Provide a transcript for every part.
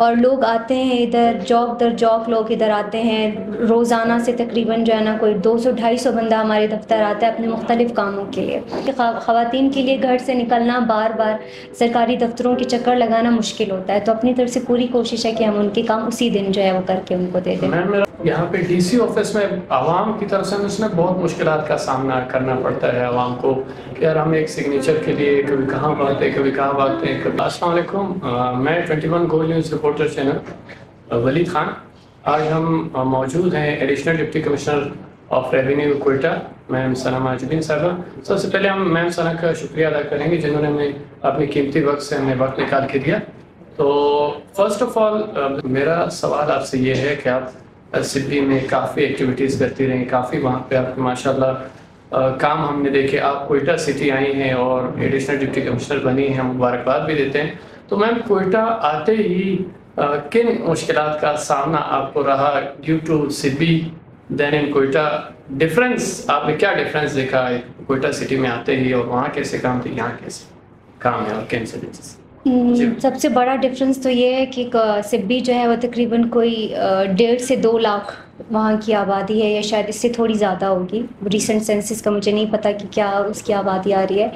और लोग आते हैं इधर जौक दर जौक लोग इधर आते हैं। रोज़ाना से तकरीबन जो है ना कोई 200-250 बंदा हमारे दफ्तर आता है अपने मुख्तलिफ़ कामों के लिए। ख़वातीन के लिए घर से निकलना, बार बार सरकारी दफ्तरों के चक्कर लगाना मुश्किल होता है, तो अपनी तरफ से पूरी कोशिश है कि हम उनके काम उसी दिन जो है वो करके उनको दे दें। यहाँ पे डीसी ऑफिस में आवाम की तरफ से उसमें बहुत मुश्किलात का सामना करना पड़ता है आवाम को, कि यार हम एक सिग्नेचर के लिए कभी कहाँ भागते हैं कभी। अस्सलाम वालेकुम, मैं 21 gold news reporter channel Walid Khan. आज हम मौजूद हैं additional deputy commissioner of revenue Quetta ma'am Sana Mahjabeen साहबा। सबसे पहले हम मैम सना का शुक्रिया अदा करेंगे जिन्होंने हमें अपने कीमती वक्त से हमें वक्त निकाल के दिया। तो फर्स्ट ऑफ ऑल मेरा सवाल आपसे ये है कि आप सिटी में काफ़ी एक्टिविटीज़ करती रहीं, काफ़ी वहाँ पे आपके माशाल्लाह काम हमने देखे। आप क्वेटा सिटी आई हैं और एडिशनल डिप्टी कमिश्नर बनी हैं, मुबारकबाद भी देते हैं। तो मैम क्वेटा आते ही किन मुश्किलात का सामना आपको रहा due to city then in Quetta? Difference आपने क्या डिफरेंस देखा है क्वेटा सिटी में आते ही, और वहाँ कैसे काम थे यहाँ कैसे काम है और कैसे चीज़? सबसे बड़ा डिफरेंस तो ये है कि सिब्बी जो है वो तकरीबन कोई 1.5 से 2 लाख वहाँ की आबादी है, या शायद इससे थोड़ी ज़्यादा होगी। रिसेंट सेंसिस का मुझे नहीं पता कि क्या उसकी आबादी आ रही है।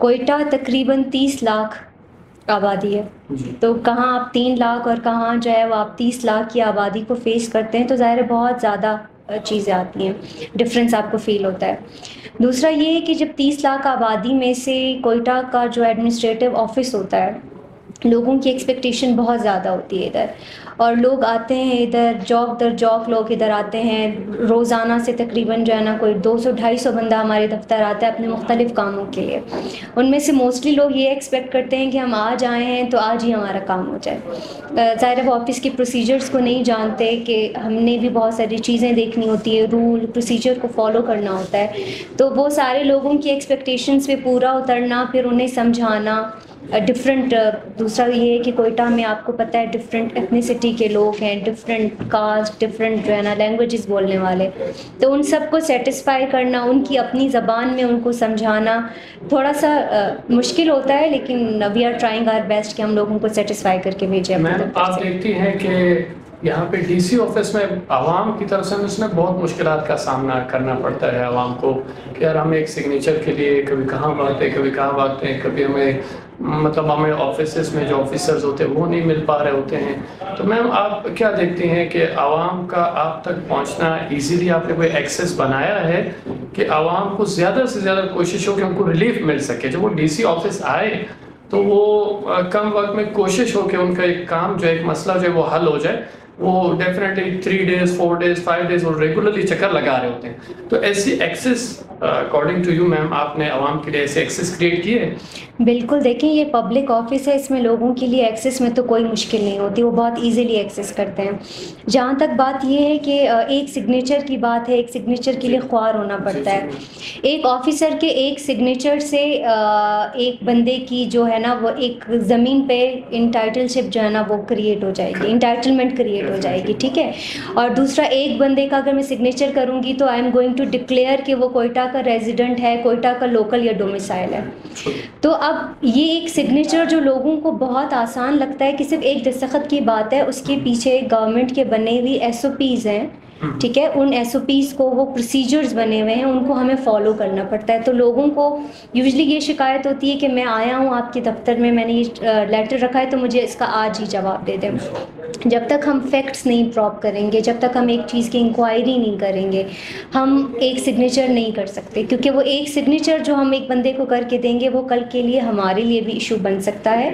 क्वेटा तकरीबन 30 लाख आबादी है, तो कहाँ आप 3 लाख और कहाँ जो है वो आप 30 लाख की आबादी को फेस करते हैं, तो ज़ाहिर है बहुत ज़्यादा चीज़ें आती हैं, डिफरेंस आपको फ़ील होता है। दूसरा ये है कि जब 30 लाख आबादी में से क्वेटा का जो एडमिनिस्ट्रेटिव ऑफिस होता है, लोगों की एक्सपेक्टेशन बहुत ज़्यादा होती है इधर, और लोग आते हैं इधर जौक दर जौक लोग इधर आते हैं। रोज़ाना से तकरीबन जो है ना कोई 200-250 बंदा हमारे दफ्तर आता है अपने मुख्तलिफ़ कामों के लिए। उनमें से मोस्टली लोग ये एक्सपेक्ट करते हैं कि हम आज आए हैं तो आज ही हमारा काम हो जाए। ज़ाहिर है वो ऑफिस के प्रोसीजर्स को नहीं जानते कि हमने भी बहुत सारी चीज़ें देखनी होती है, रूल प्रोसीजर को फॉलो करना होता है। तो वो सारे लोगों की एक्सपेक्टेशंस पे पूरा उतरना, फिर उन्हें समझाना डिफरेंट। दूसरा ये है कि क्वेटा में आपको पता है डिफरेंट एथनिसिटी के लोग हैं, डिफरेंट कास्ट, डिफरेंट जो है ना लैंग्वेजेस बोलने वाले, तो उन सबको सेटिस्फाई करना, उनकी अपनी ज़बान में उनको समझाना थोड़ा सा मुश्किल होता है, लेकिन we are trying our best कि हम लोगों को सेटिस्फाई करके भेजें। मैम आप देखती हैं कि यहाँ पे डीसी ऑफिस में आवाम की तरफ से उसमें बहुत मुश्किलात का सामना करना पड़ता है आवाम को, कि यार हम एक सिग्नेचर के लिए कभी कहाँ भागते हैं कभी हमें हमें ऑफिस में जो ऑफिसर्स होते हैं वो नहीं मिल पा रहे होते हैं। तो मैम आप क्या देखती हैं कि आवाम का आप तक पहुँचना ईजीली आपने कोई एक्सेस बनाया है कि आवाम को ज़्यादा से ज़्यादा कोशिश हो कि उनको रिलीफ मिल सके, जब वो डीसी ऑफिस आए तो वो कम वक्त में कोशिश हो कि उनका एक काम जो एक मसला जो है वो हल हो जाए। वो डेफिनेटली 3 days 4 days 5 days वो रेगुलरली चक्कर लगा रहे होते हैं। तो ऐसी access according to you ma'am आपने आवाम के लिए ऐसे एक्सेस क्रिएट किए? बिल्कुल, देखें ये पब्लिक ऑफिस है, इसमें लोगों के लिए एक्सेस में तो कोई मुश्किल नहीं होती, वो बहुत इजीली एक्सेस करते हैं। जहाँ तक बात ये है कि एक सिग्नेचर की बात है, एक सिग्नेचर के लिए ख्वार होना पड़ता है। एक ऑफिसर के एक सिग्नेचर से एक बंदे की जो है ना वो एक ज़मीन पे इंटाइटलशिप जो है ना वो क्रिएट हो जाएगी, इंटाइटलमेंट क्रिएट हो जाएगी, ठीक है। और दूसरा एक बंदे का अगर मैं सिग्नेचर करूँगी तो I am going to declare कि वो क्वेटा का रेजिडेंट है, क्वेटा का लोकल या डोमिसाइल है। तो अब ये एक सिग्नेचर जो लोगों को बहुत आसान लगता है कि सिर्फ एक दस्तखत की बात है, उसके पीछे गवर्नमेंट के बने हुए SOPs हैं, ठीक है। उन SOPs को वो प्रोसीजर्स बने हुए हैं, उनको हमें फॉलो करना पड़ता है। तो लोगों को यूजली ये शिकायत होती है कि मैं आया हूँ आपके दफ्तर में, मैंने ये लेटर रखा है तो मुझे इसका आज ही जवाब दे दें। जब तक हम फैक्ट्स नहीं ड्रॉप करेंगे, जब तक हम एक चीज़ की इंक्वायरी नहीं करेंगे, हम एक सिग्नेचर नहीं कर सकते, क्योंकि वो एक सिग्नेचर जो हम एक बंदे को करके देंगे वो कल के लिए हमारे लिए भी इशू बन सकता है।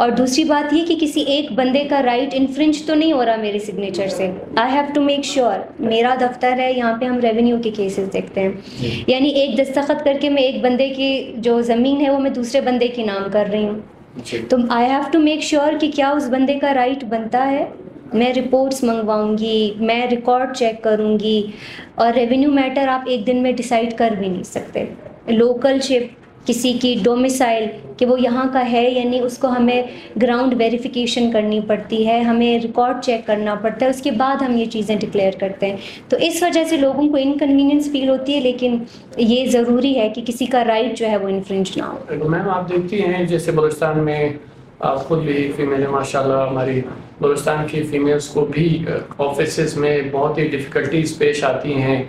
और दूसरी बात ये कि किसी एक बंदे का राइट इन्फ्रिंज तो नहीं हो रहा मेरे सिग्नेचर से। I have to make sure, मेरा दफ्तर है, यहाँ पर हम रेवेन्यू के केसेस देखते हैं, यानी एक दस्तखत करके मैं एक बंदे की जो ज़मीन है वो मैं दूसरे बंदे के नाम कर रही हूँ। तो I have to make sure कि क्या उस बंदे का राइट बनता है। मैं रिपोर्ट्स मंगवाऊंगी, मैं रिकॉर्ड चेक करूंगी, और रेवेन्यू मैटर आप एक दिन में डिसाइड कर भी नहीं सकते। लोकल शिप किसी की, डोमिसाइल कि वो यहाँ का है या नहीं, उसको हमें ग्राउंड वेरिफिकेशन करनी पड़ती है, हमें रिकॉर्ड चेक करना पड़ता है, उसके बाद हम ये चीज़ें डिक्लेयर करते हैं। तो इस वजह से लोगों को इनकन्वीनियंस फील होती है, लेकिन ये ज़रूरी है कि किसी का राइट जो है वो इन्फ्रिंज ना हो। मैम आप देखती हैं जैसे बलोचिस्तान में खुद भी फीमेल माशाल्लाह हमारी बलोचिस्तान की फीमेल्स को भी ऑफिस में बहुत ही डिफ़िकल्टीज पेश आती हैं।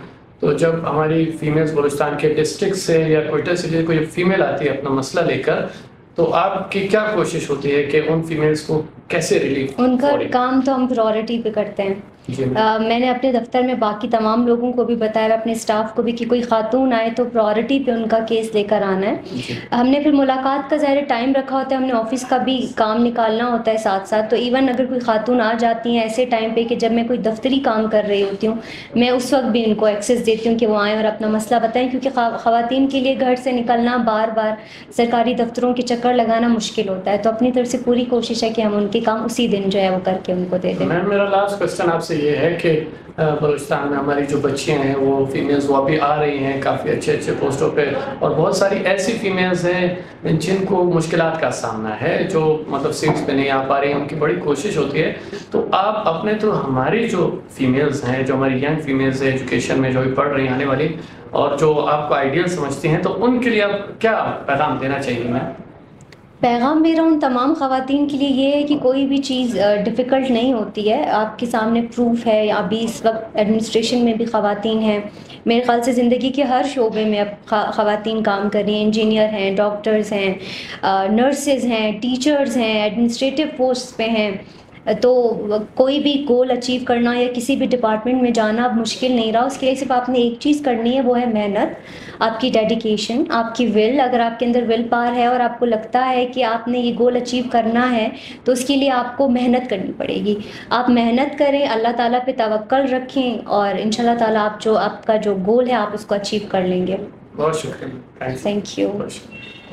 तो जब हमारी फीमेल्स बलोचिस्तान के डिस्ट्रिक्ट से या क्वेटा से कोई फीमेल आती है अपना मसला लेकर, तो आपकी क्या कोशिश होती है कि उन फीमेल्स को कैसे रिलीफ? उनका काम तो हम प्रायोरिटी पे करते हैं। मैंने अपने दफ्तर में बाकी तमाम लोगों को भी बताया, अपने स्टाफ को भी, कि कोई खातून आए तो प्रायोरिटी पे उनका केस लेकर आना है। हमने फिर मुलाकात का ज़ाहिर टाइम रखा होता है, हमने ऑफिस का भी काम निकालना होता है साथ साथ। तो इवन अगर कोई खातून आ जाती हैं ऐसे टाइम पर कि जब मैं कोई दफ्तरी काम कर रही होती हूँ, मैं उस वक्त भी उनको एक्सेस देती हूँ कि वो आएँ और अपना मसला बताएँ, क्योंकि ख़वातीन के लिए घर से निकलना, बार बार सरकारी दफ्तरों के चक्कर लगाना मुश्किल होता है। तो अपनी तरफ से पूरी कोशिश है कि हम उनके काम उसी दिन जो है वो करके उनको दे दें। मैम, मेरा लास्ट क्वेश्चन आपसे ये है कि बलोचिस्तान में हमारी जो बच्चियां हैं वो फीमेल्स वो अभी आ रही हैं काफ़ी अच्छे अच्छे पोस्टों पे, और बहुत सारी ऐसी फीमेल्स हैं जिनको मुश्किलात का सामना है, जो मतलब सीट्स पे नहीं आ पा रही हैं, उनकी बड़ी कोशिश होती है। तो आप अपने तो हमारी जो फीमेल्स हैं, जो हमारी यंग फीमेल्स हैं एजुकेशन में जो भी पढ़ रही हैं आने वाली, और जो आपको आइडियल समझती हैं, तो उनके लिए आप क्या पैगाम देना चाहिए? मैम, पैगाम मेरा उन तमाम ख़वातीन के लिए ये है कि कोई भी चीज़ डिफ़िकल्ट नहीं होती है, आपके सामने प्रूफ है। अभी इस वक्त एडमिनिस्ट्रेशन में भी ख़वातीन हैं, मेरे ख़्याल से ज़िंदगी के हर शोबे में अब ख़वातीन काम कर रही हैं। इंजीनियर हैं, डॉक्टर्स हैं, नर्सेज़ हैं, टीचर्स हैं, एडमिनिस्ट्रेटिव पोस्ट पे हैं। तो कोई भी गोल अचीव करना या किसी भी डिपार्टमेंट में जाना अब मुश्किल नहीं रहा। उसके लिए सिर्फ आपने एक चीज़ करनी है, वो है मेहनत, आपकी डेडिकेशन, आपकी विल। अगर आपके अंदर विल पावर है और आपको लगता है कि आपने ये गोल अचीव करना है, तो उसके लिए आपको मेहनत करनी पड़ेगी। आप मेहनत करें, अल्लाह ताला पे तवक्कल रखें, और इंशाल्लाह ताला आप जो आपका जो गोल है आप उसको अचीव कर लेंगे। बहुत शुक्रिया, थैंक यू।